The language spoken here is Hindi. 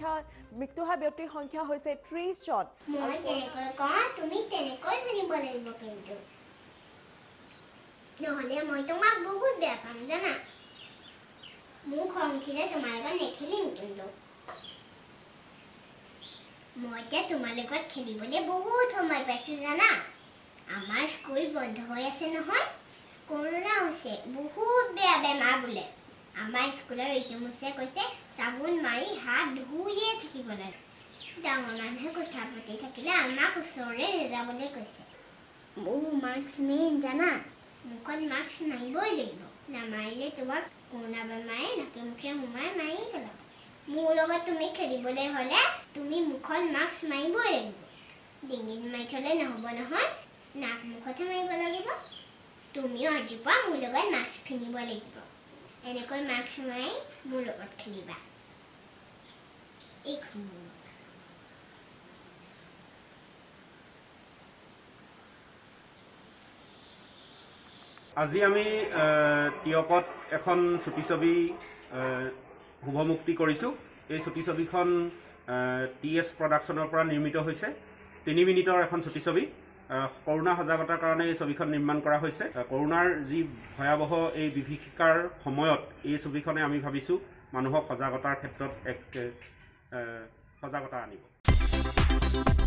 मृत्यु व्यक्तिर संख्या 30 जन बहुत आमार स्कूलर रीतिमुसे कैसे साबुन मारी हाथ धुए थकिब लागे डांगर मानुहे कथा पाति थकिले आमाक ओचरले ले जाबले कैसे बहु मार्क्स मेन जाना मुखत मार्क्स नाइबई लागिब नामारिले तुम्हाक कोरोना बेमारे नाके मुखे हुमाय मारि पेलाब मोर लगत तुमि खेलिबले हले तुमि मुखत मार्क्स मारिबई लागिब डिঙিত मारि थले নহ'ব নহয় नाक मुखतহে मारिব লাগিব तुमिও আজিপা মোৰ লগত মাৰ্ক্স কিনিব লাগিব एने कोई मार्क्स मारी मोर लगत खेलिबा एक আজি आमी टियपत एखन छुटी छवि हुभमुक्ति करिसु। ए छुटी छविखन टीएस प्रोडक्शनर पर निर्मित होइसे 3 मिनिटर एखन छुटी छवि करुणा सजागतार कारण छविखन निर्माण करा होइसे। करुणार जी भयावह ए विभीषिकार समयत ए छविखने आमी भाबिसु मानुहक सजागतार क्षेत्रत एक सजागता आनिब।